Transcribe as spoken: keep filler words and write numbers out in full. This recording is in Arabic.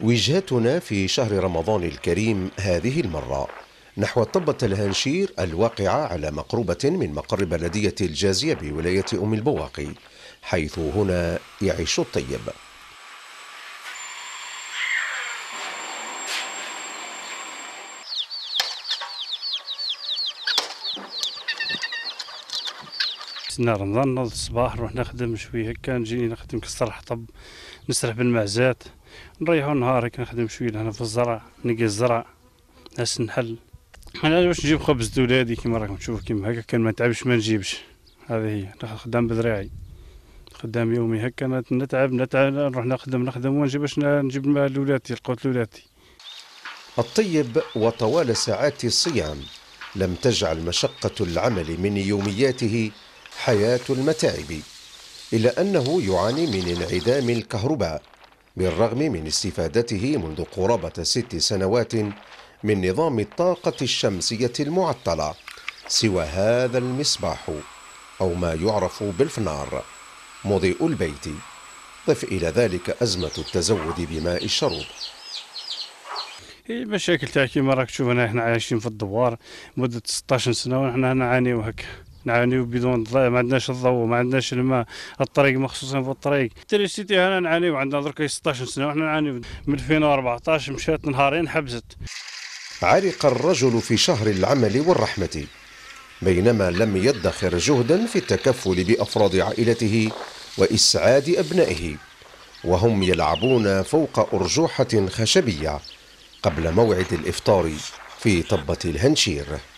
وجهتنا في شهر رمضان الكريم هذه المرة نحو طبة الهنشير الواقعة على مقربة من مقر بلدية الجازية بولاية أم البواقي، حيث هنا يعيش الطيب. سنة رمضان نوض الصباح نروح نخدم شويه هكا، نجيني نخدم كسر حطب، نسرح بالمعزات، نريحو النهار هكا نخدم شويه لهنا في الزرع، نلقي الزرع ناس نحل. انا باش نجيب خبز لولادي كيما راكم تشوفوا كيما هكا، كان ما نتعبش ما نجيبش. هذه هي، ناخذ خدام بذراعي، خدام يومي هكا، نتعب نتعب نروح نخدم نخدم وما نجيبش، نجيب الماء لولادي، القوت لولادي. الطيب وطوال ساعات الصيام لم تجعل مشقة العمل من يومياته حياة المتاعب، إلا أنه يعاني من انعدام الكهرباء بالرغم من استفادته منذ قرابة ست سنوات من نظام الطاقة الشمسية المعطلة سوى هذا المصباح أو ما يعرف بالفنار مضيء البيت، ضف إلى ذلك أزمة التزود بماء الشرب. هي مشاكل تاع كيما راك تشوف، هنا احنا عايشين في الدوار مدة ستة عشر سنة ونحنا نعانيو هكا، نعانيو بدون ضوء، ما عندناش الضوء، ما عندناش الماء، الطريق مخصوصين في الطريق، التريسيتي هنا نعانيو، عندنا درك ستة عشر سنة وحنا نعانيو من ألفين وأربعطاش مشات نهارين حبست. عرق الرجل في شهر العمل والرحمة بينما لم يدخر جهدا في التكفل بأفراد عائلته وإسعاد أبنائه، وهم يلعبون فوق أرجوحة خشبية قبل موعد الإفطار في طبة الهنشير.